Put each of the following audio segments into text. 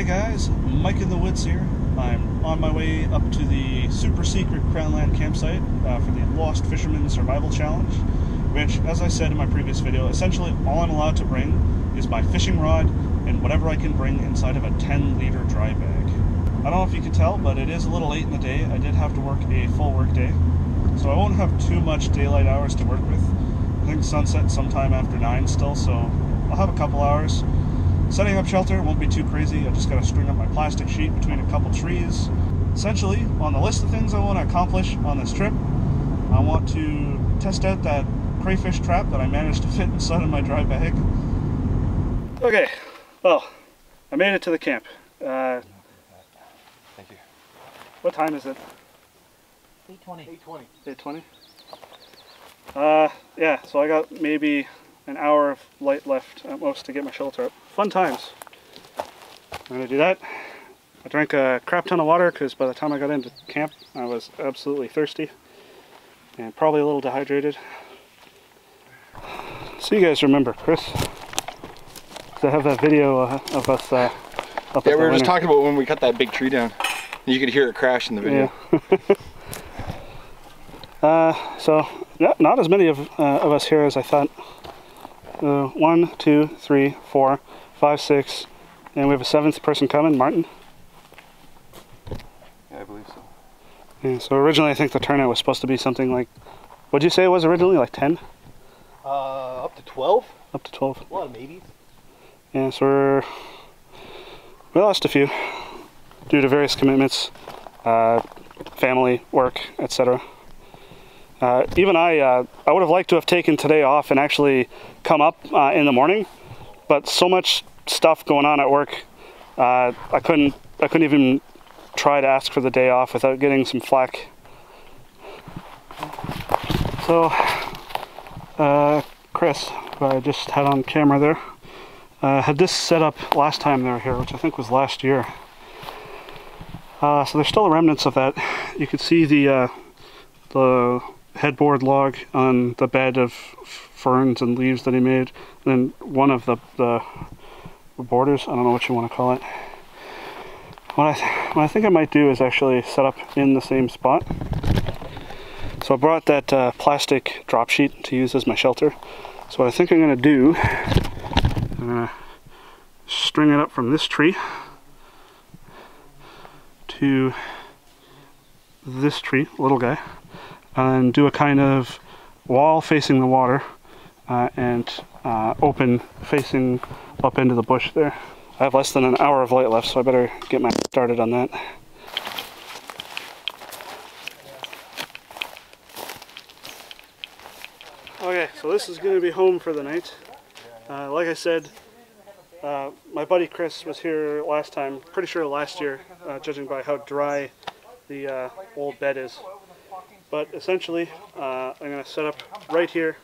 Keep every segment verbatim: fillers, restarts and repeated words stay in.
Hey guys, Mike in the Woods here. I'm on my way up to the super secret Crownland campsite uh, for the Lost Fisherman Survival Challenge, which, as I said in my previous video, essentially all I'm allowed to bring is my fishing rod and whatever I can bring inside of a ten liter dry bag. I don't know if you can tell, but it is a little late in the day. I did have to work a full work day, so I won't have too much daylight hours to work with. I think sunset sometime after nine still, so I'll have a couple hours. Setting up shelter won't be too crazy. I just gotta string up my plastic sheet between a couple trees. Essentially, on the list of things I want to accomplish on this trip, I want to test out that crayfish trap that I managed to fit inside of my dry bag. Okay, well, I made it to the camp. Uh, Thank you. What time is it? eight twenty. eight twenty. Uh, yeah, so I got maybe an hour of light left at most to get my shelter up. Fun times. I'm gonna do that. I drank a crap ton of water because by the time I got into camp I was absolutely thirsty and probably a little dehydrated. So you guys remember Chris, because I have that video uh, of us uh, up yeah, we were winter. Just talking about when we cut that big tree down. You could hear it crash in the video. Yeah. uh, so not, not as many of, uh, of us here as I thought. Uh, one, two, three, four, five, six, and we have a seventh person coming, Martin. Yeah, I believe so. Yeah, so originally I think the turnout was supposed to be something like, what'd you say it was originally, like ten? Uh, up to twelve. Up to twelve. A lot of maybes. Yeah, so we're, we lost a few due to various commitments, uh, family, work, et cetera. Uh, even I, uh, I would have liked to have taken today off and actually come up uh, in the morning, but so much stuff going on at work, uh, I couldn't, I couldn't even try to ask for the day off without getting some flack. So, uh, Chris, who I just had on camera there, uh, had this set up last time they were here, which I think was last year. Uh, so there's still remnants of that. You could see the, uh, the headboard log on the bed of ferns and leaves that he made, and then one of the, the borders, I don't know what you want to call it. What I, what I think I might do is actually set up in the same spot. So I brought that uh, plastic drop sheet to use as my shelter. So what I think I'm going to do, I'm going to string it up from this tree to this tree, little guy, and do a kind of wall facing the water uh, and uh, open facing up into the bush there. I have less than an hour of light left, so I better get my started on that. Okay, so this is going to be home for the night. Uh, like I said, uh, my buddy Chris was here last time, pretty sure last year, uh, judging by how dry the uh, old bed is. But essentially, uh, I'm going to set up right here.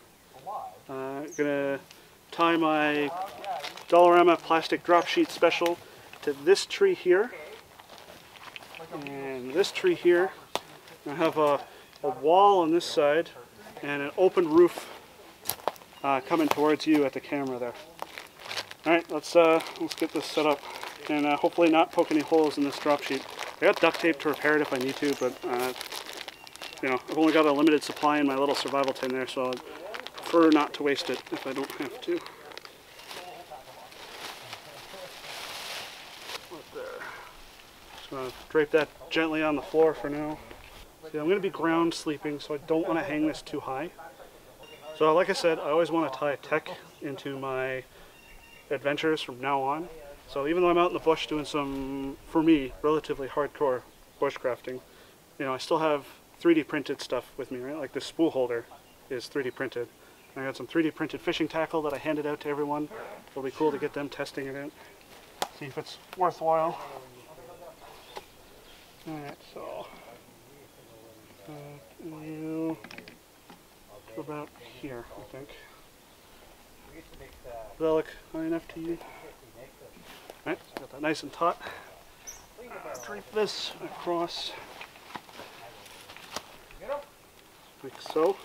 Uh, I'm going to tie my Dollarama plastic drop sheet special to this tree here. And this tree here. I have a, a wall on this side and an open roof uh, coming towards you at the camera there. Alright, let's, uh, let's get this set up and uh, hopefully not poke any holes in this drop sheet. I got duct tape to repair it if I need to, but uh, you know, I've only got a limited supply in my little survival tin there, so I'd prefer not to waste it if I don't have to. Right there. Just gonna drape that gently on the floor for now. See, I'm gonna be ground sleeping, so I don't want to hang this too high. So, like I said, I always want to tie tech into my adventures from now on. So even though I'm out in the bush doing some, for me, relatively hardcore bushcrafting, you know, I still have three D printed stuff with me, right? Like this spool holder is three D printed. And I got some three D printed fishing tackle that I handed out to everyone. It'll be cool to get them testing it out, see if it's worthwhile. Alright, so uh, you about here, I think. Does that look high enough to you? Alright, got that nice and taut. Uh, drape this across, like so.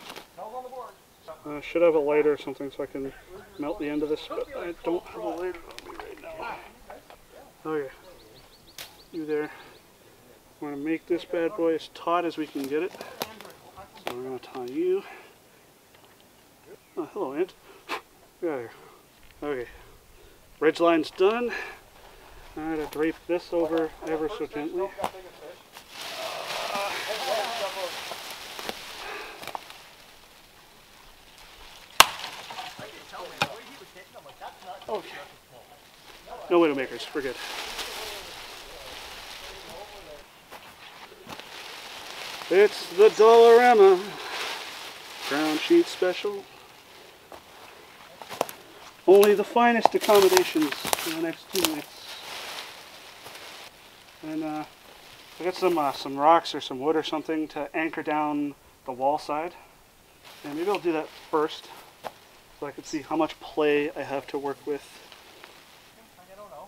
Uh, should have a lighter or something so I can melt the end of this, but I don't have a lighter on me right now. Okay, through there. We're going to make this bad boy as taut as we can get it. So we're going to tie you. Oh, hello, Ant. Get out of here. Okay. Ridge line's done. I'm going to drape this over ever so gently. Okay. No widowmakers, we're good. It's the Dollarama ground sheet special. Only the finest accommodations for the next two minutes. And uh, I got some uh, some rocks or some wood or something to anchor down the wall side. And maybe I'll do that first, so I can see how much play I have to work with. I don't know.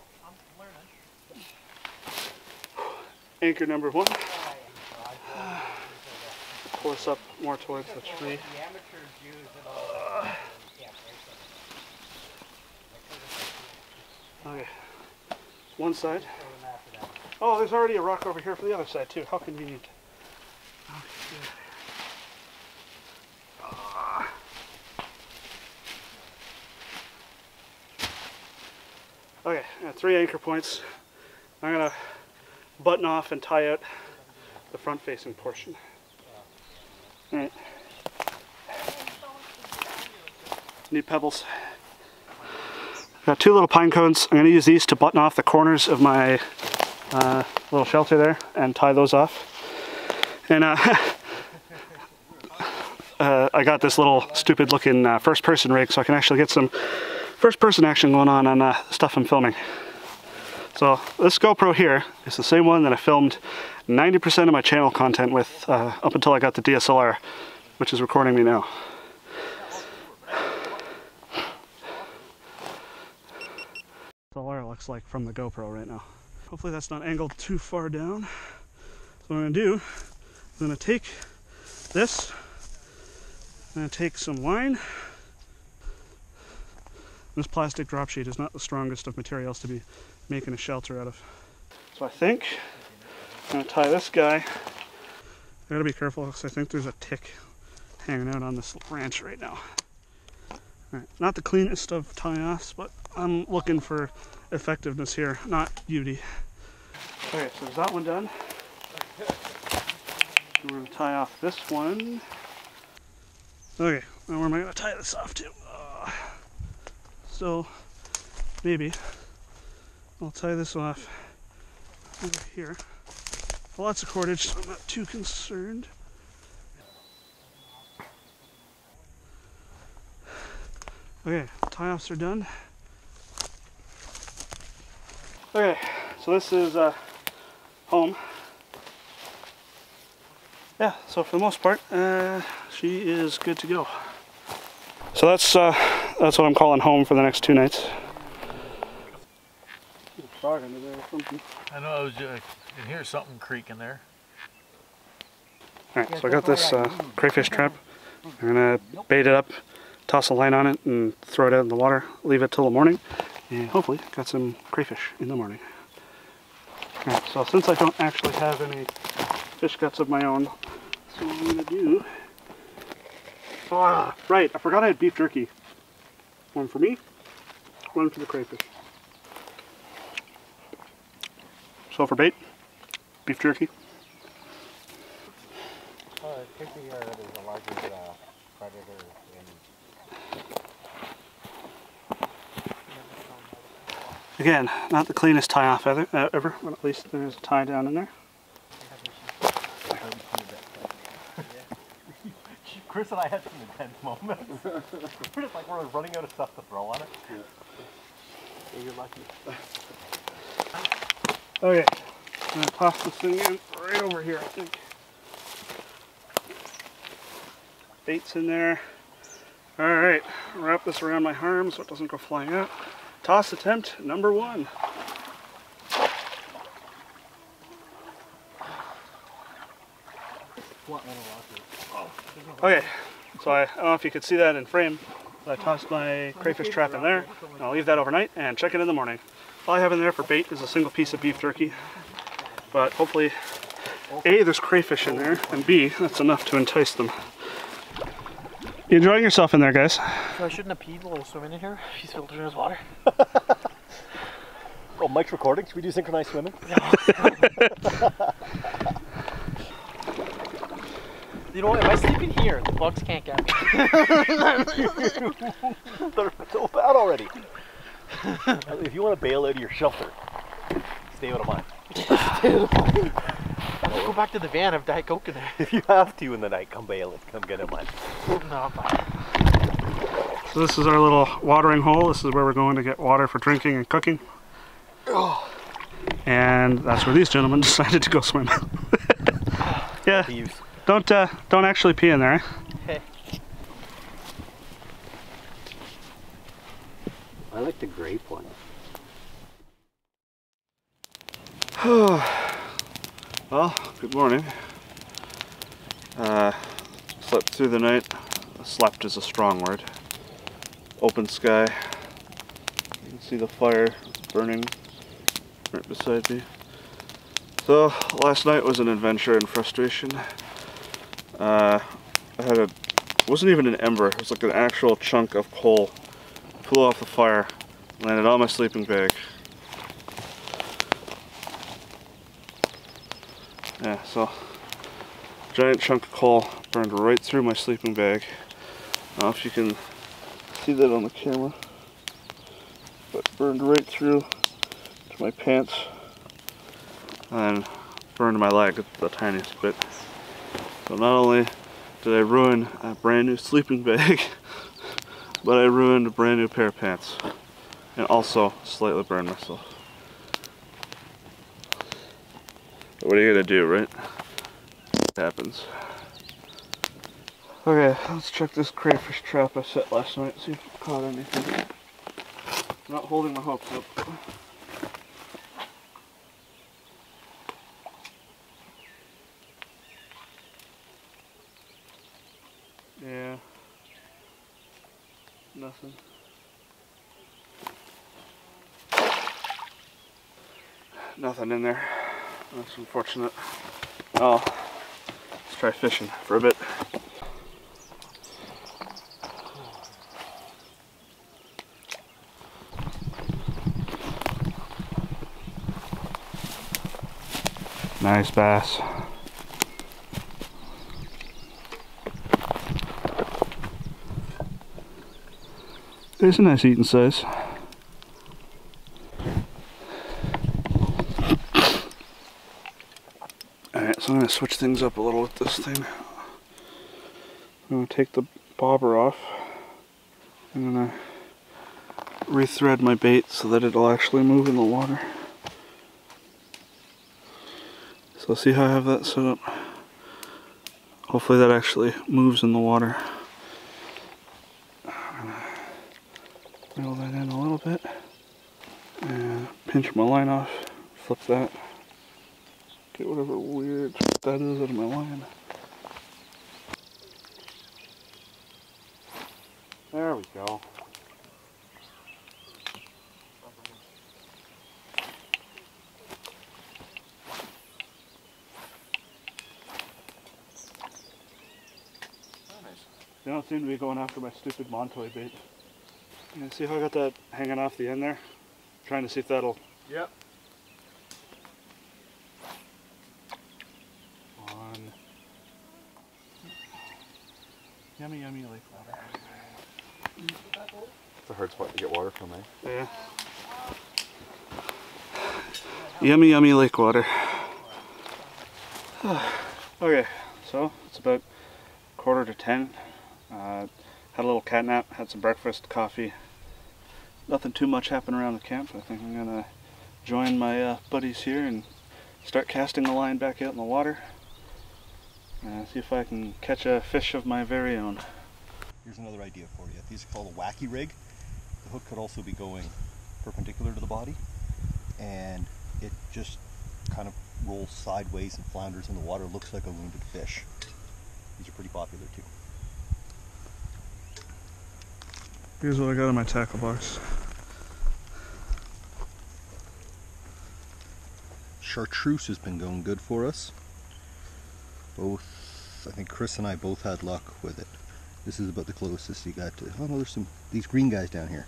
I'm learning. Anchor number one. Pull us up more towards the tree. Okay, one side. Oh, there's already a rock over here for the other side too. How convenient. Okay. Okay, I got three anchor points. I'm gonna button off and tie out the front-facing portion. All right. Need pebbles. Got two little pine cones. I'm going to use these to button off the corners of my uh, little shelter there and tie those off. And uh, uh, I got this little stupid looking uh, first person rig, so I can actually get some first person action going on on uh, stuff I'm filming. So this GoPro here is the same one that I filmed ninety percent of my channel content with uh, up until I got the D S L R, which is recording me now. D S L R looks like from the GoPro right now. Hopefully that's not angled too far down. So what I'm going to do, I'm going to take this, I'm going to take some line. This plastic drop sheet is not the strongest of materials to be making a shelter out of. So I think I'm going to tie this guy. I got to be careful because I think there's a tick hanging out on this branch right now. All right, not the cleanest of tie-offs, but I'm looking for effectiveness here, not beauty. Okay, so there's that one done. We're going to tie off this one. Okay, now where am I going to tie this off to? Uh, so maybe I'll tie this off over here. Lots of cordage, so I'm not too concerned. Okay, tie-offs are done. Okay, so this is uh, home. Yeah, so for the most part, uh, she is good to go. So that's uh, that's what I'm calling home for the next two nights. There's a frog under there or something. I know, I was uh, in here something creaking there. All right, so I got this uh, crayfish trap. I'm gonna bait it up. Toss a line on it and throw it out in the water, leave it till the morning, and hopefully got some crayfish in the morning. All right, so since I don't actually have any fish guts of my own, so what I'm gonna do, ah, right, I forgot I had beef jerky. One for me, one for the crayfish. So for bait, beef jerky. Uh, particularly, uh, there's a larger uh, predator. Again, not the cleanest tie-off ever, uh, ever, but at least there's a tie down in there. Chris and I had some intense moments. We're just like we're running out of stuff to throw on it. Yeah. Yeah, you're lucky. Okay, I'm going to toss this thing in right over here, I think. Bait's in there. Alright, wrap this around my arm so it doesn't go flying out. Toss attempt number one. Okay, so I, I don't know if you could see that in frame, but I tossed my crayfish trap in there. I'll leave that overnight and check it in the morning. All I have in there for bait is a single piece of beef jerky. But hopefully, A, there's crayfish in there, and B, that's enough to entice them. You enjoying yourself in there, guys? So I shouldn't have peed while I was swimming in here. She's filtering his water. Oh, Mike's recording. Should we do synchronized swimming? You know what, if I sleep in here, the bugs can't get me. They're so bad already. If you want to bail out of your shelter, stay out of mine. Stay out of mine. Go back to the van, I've Diet Coke in there. If you have to in the night, come bail it, come get it mine. No, fine. So this is our little watering hole. This is where we're going to get water for drinking and cooking. Oh. And that's where these gentlemen decided to go swim. Yeah. Don't uh, don't actually pee in there. Eh? Hey. I like the grape one. Well, good morning. Uh, slept through the night. Slept is a strong word. Open sky. You can see the fire burning right beside me. So last night was an adventure in frustration. Uh, I had a, it wasn't even an ember, it was like an actual chunk of coal. Flew off the fire, landed on my sleeping bag. Yeah, so, giant chunk of coal burned right through my sleeping bag. I don't know if you can see that on the camera, but burned right through to my pants and burned my leg the tiniest bit. So not only did I ruin a brand new sleeping bag, but I ruined a brand new pair of pants. And also slightly burned myself. But what are you gonna do, right? It happens. Okay, let's check this crayfish trap I set last night, see if it caught anything. I'm not holding my hopes up. Yeah, nothing. Nothing in there. That's unfortunate. Oh, let's try fishing for a bit. Nice bass. It's a nice eating size. Alright, so I'm going to switch things up a little with this thing. I'm going to take the bobber off. I'm going to rethread my bait so that it'll actually move in the water. So see how I have that set up. Hopefully that actually moves in the water. Reel that in a little bit, and pinch my line off, flip that, get whatever weird that is out of my line. There we go. They don't seem to be going after my stupid Montoy bait. You see how I got that hanging off the end there? I'm trying to see if that'll... Yep. On. Yummy, yummy lake water. It's a hard spot to get water from, eh? Yeah. Yummy, yummy lake water. Okay, so it's about quarter to ten. Uh, Had a little cat nap, had some breakfast, coffee. Nothing too much happened around the camp. I think I'm gonna join my uh, buddies here and start casting the line back out in the water. Uh, see if I can catch a fish of my very own. Here's another idea for you. These are called a wacky rig. The hook could also be going perpendicular to the body, and it just kind of rolls sideways and flounders in the water. Looks like a wounded fish. These are pretty popular too. Here's what I got in my tackle box. Chartreuse has been going good for us. Both, I think Chris and I both had luck with it. This is about the closest you got to, oh no, there's some, these green guys down here.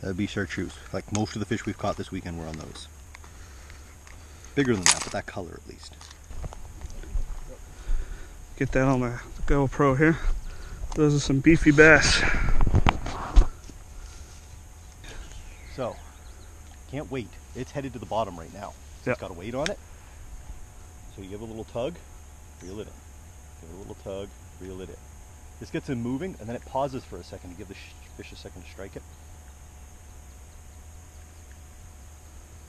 That would be Chartreuse. Like most of the fish we've caught this weekend were on those. Bigger than that, but that color at least. Get that on the GoPro here. Those are some beefy bass. So, can't wait. It's headed to the bottom right now. So yep. It's got a weight on it. So you give it a little tug, reel it in. Give it a little tug, reel it in. This gets it moving, and then it pauses for a second to give the fish a second to strike it.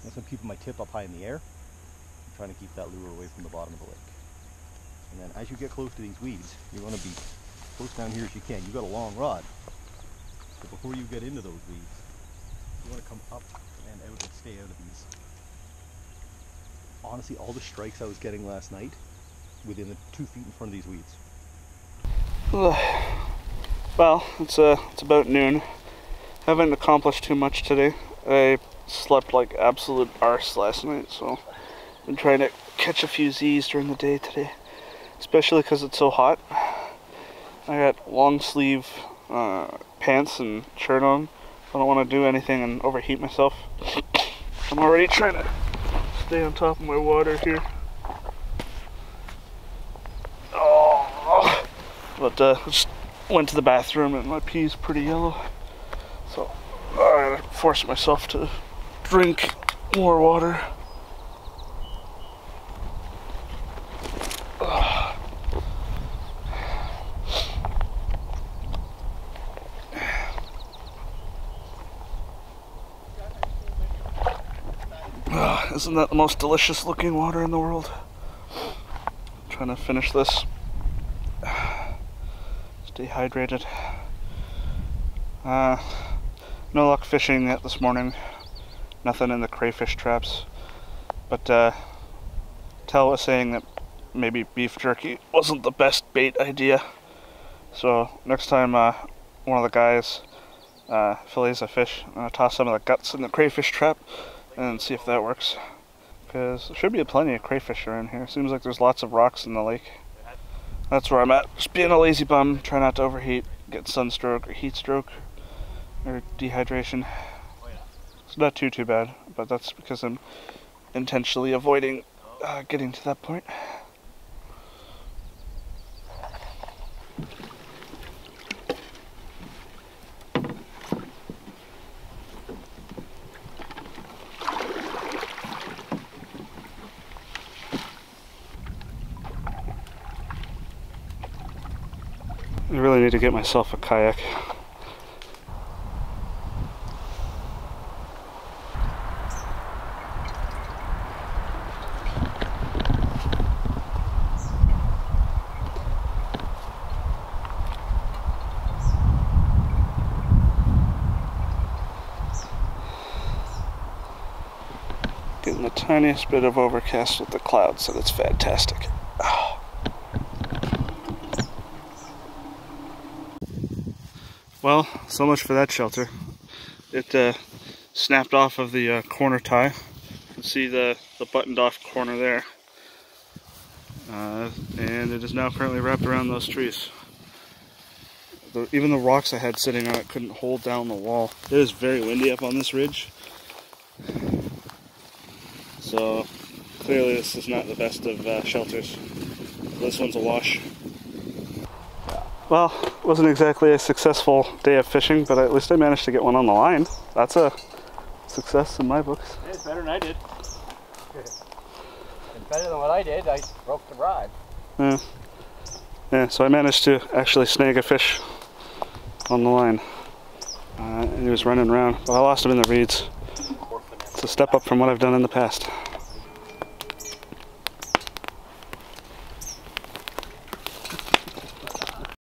Once I'm keeping my tip up high in the air, I'm trying to keep that lure away from the bottom of the lake. And then as you get close to these weeds, you want to be close down here as you can. You've got a long rod, but before you get into those weeds, you want to come up and out and stay out of these. Honestly, all the strikes I was getting last night, within the two feet in front of these weeds. Well, it's, uh, it's about noon. Haven't accomplished too much today. I slept like absolute arse last night, so I've been trying to catch a few Z's during the day today. Especially because it's so hot. I got long sleeve uh, pants and shirt on. I don't want to do anything and overheat myself. I'm already trying to stay on top of my water here. Oh, but uh, just went to the bathroom and my pee's pretty yellow, so I forced myself to drink more water. Isn't that the most delicious looking water in the world? I'm trying to finish this. Stay hydrated. Uh, no luck fishing yet this morning. Nothing in the crayfish traps. But uh, Tel was saying that maybe beef jerky wasn't the best bait idea. So next time uh, one of the guys uh, fillets a fish, I'm gonna toss some of the guts in the crayfish trap and see if that works, because there should be plenty of crayfish around here. Seems like there's lots of rocks in the lake. That's where I'm at. Just being a lazy bum, try not to overheat, get sunstroke or heat stroke or dehydration. It's not too too bad, but that's because I'm intentionally avoiding uh, getting to that point. I really need to get myself a kayak. Getting the tiniest bit of overcast with the clouds, so that's fantastic. Well, so much for that shelter. It uh, snapped off of the uh, corner tie. You can see the, the buttoned off corner there. Uh, and it is now currently wrapped around those trees. The, even the rocks I had sitting on it couldn't hold down the wall. It is very windy up on this ridge. So clearly this is not the best of uh, shelters. This one's a wash. Well, it wasn't exactly a successful day of fishing, but at least I managed to get one on the line. That's a success in my books. It's better than I did. It's better than what I did. I broke the rod. Yeah. Yeah, so I managed to actually snag a fish on the line. Uh, and he was running around, but I lost him in the reeds. It's a step up from what I've done in the past.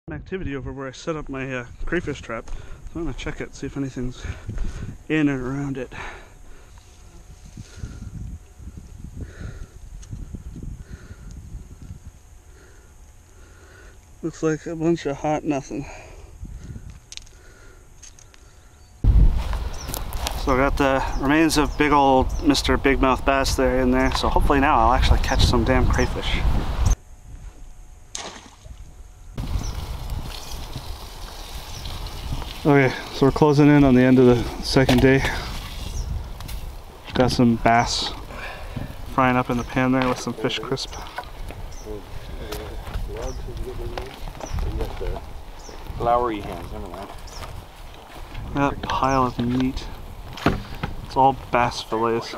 Activity over where I set up my uh, crayfish trap. So I'm gonna check it, see if anything's in and around it. Looks like a bunch of hot nothing. So I got the remains of big old Mister Bigmouth Bass there in there. So hopefully now I'll actually catch some damn crayfish. Okay, so we're closing in on the end of the second day. Got some bass frying up in the pan there with some fish crisp. Flowery hands, never mind. That pile of meat. It's all bass fillets.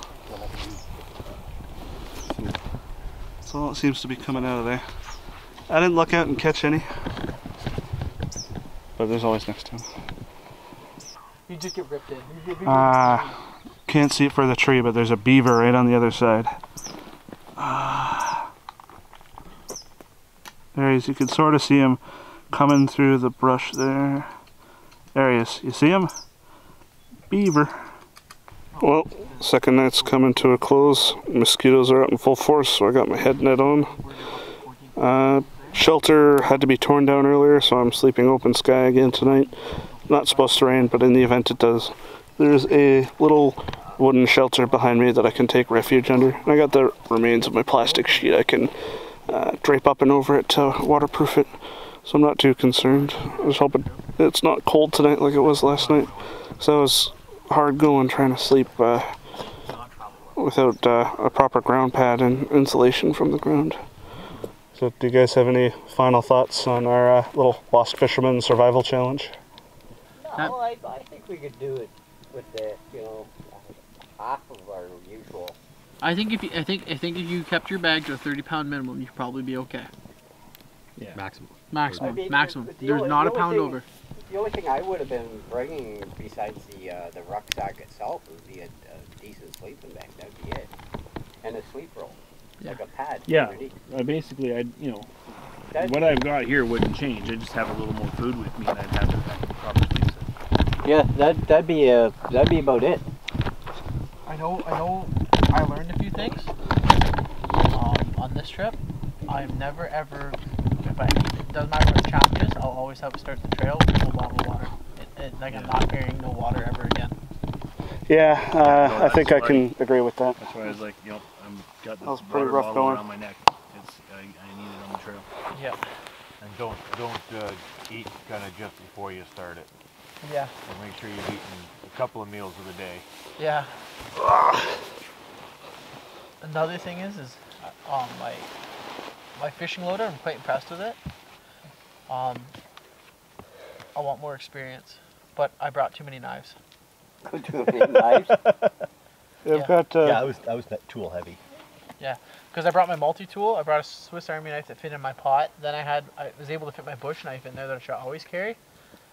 That's all that seems to be coming out of there. I didn't look out and catch any. But there's always next time. You just get ripped in. Ah, uh, can't see it for the tree, but there's a beaver right on the other side. Uh, there he is. You can sort of see him coming through the brush there. There he is. You see him? Beaver. Well, second night's coming to a close. Mosquitoes are out in full force, so I got my head net on. Uh, shelter had to be torn down earlier, so I'm sleeping open sky again tonight. Not supposed to rain, but in the event it does, there's a little wooden shelter behind me that I can take refuge under. And I got the remains of my plastic sheet. I can uh, drape up and over it to waterproof it. So I'm not too concerned. I was hoping it's not cold tonight like it was last night. So I was hard going trying to sleep uh, without uh, a proper ground pad and insulation from the ground. So do you guys have any final thoughts on our uh, little Lost Fisherman Survival Challenge? No, I, I think we could do it with the, you know, half of our usual. I think if you, I think I think if you kept your bag to a thirty pound minimum, you'd probably be okay. Yeah. Maximum. Maximum. I mean, maximum. The, the There's only, not the a pound thing, over. The only thing I would have been bringing besides the uh, the rucksack itself would be a, a decent sleeping bag. That'd be it. And a sleep roll, yeah. Like a pad. Yeah. Uh, basically, I you know That'd what I've got here wouldn't change. I just have a little more food with me, and I'd have to probably. So. Yeah. That that'd be uh that'd be about it. I know. I know. I learned a few things um, on this trip. I've never ever. If I, it doesn't matter what the challenge is, I'll always have to start the trail with a bottle of water. It, it, like, I'm not carrying no water ever again. Yeah, uh, yeah no, I think I can agree with that. That's why I was like, you know, I've got this water rough bottle going. Around my neck. It's, I, I need it on the trail. Yeah. And don't don't uh, eat kind of just before you start it. Yeah. And make sure you've eaten a couple of meals of a day. Yeah. Another thing is, is um, like, my fishing loader, I'm quite impressed with it. Um, I want more experience, but I brought too many knives. Too many knives? They've yeah. got. Uh, yeah, I was I was tool heavy. Yeah, because I brought my multi-tool. I brought a Swiss Army knife that fit in my pot. Then I had I was able to fit my bush knife in there that I should always carry,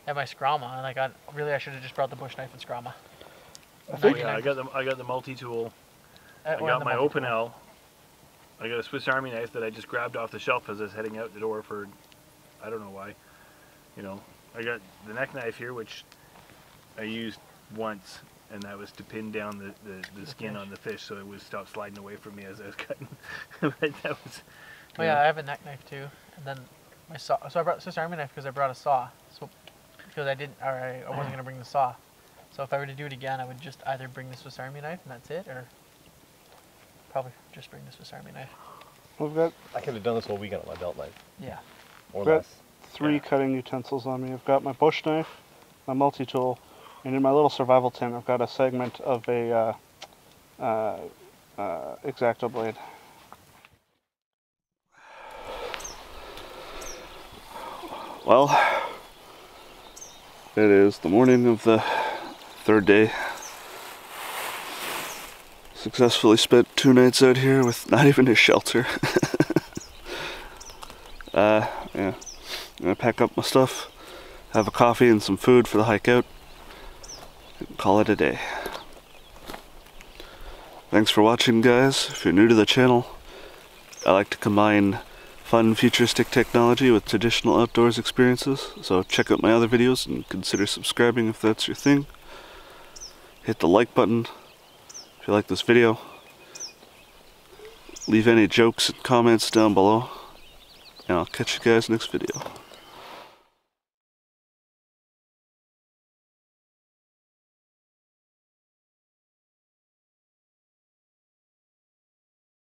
and my Scrama. And I got really I should have just brought the bush knife and Scrama. I think, yeah, I got the I got the multi-tool. Uh, I got my Opinel. I got a Swiss Army knife that I just grabbed off the shelf as I was heading out the door for, I don't know why, you know. I got the neck knife here, which I used once, and that was to pin down the, the, the skin the on the fish so it would stop sliding away from me as I was cutting. But that was... Oh yeah, know. I have a neck knife too, and then my saw. So I brought a Swiss Army knife because I brought a saw, so because I didn't, or I, I wasn't going to bring the saw. So if I were to do it again, I would just either bring the Swiss Army knife and that's it, or... Probably just bring the Swiss Army knife. We've got. I could have done this whole weekend with my belt knife. Yeah. Or I've less. Got three yeah. cutting utensils on me. I've got my bush knife, my multi-tool, and in my little survival tin, I've got a segment of a uh, uh, uh, X-Acto blade. Well, it is the morning of the third day. Successfully spent two nights out here with not even a shelter. uh, yeah, I'm gonna pack up my stuff, have a coffee and some food for the hike out, and call it a day. Thanks for watching, guys. If you're new to the channel, I like to combine fun futuristic technology with traditional outdoors experiences, so check out my other videos and consider subscribing if that's your thing. Hit the like button. If you like this video, leave any jokes and comments down below, and I'll catch you guys next video.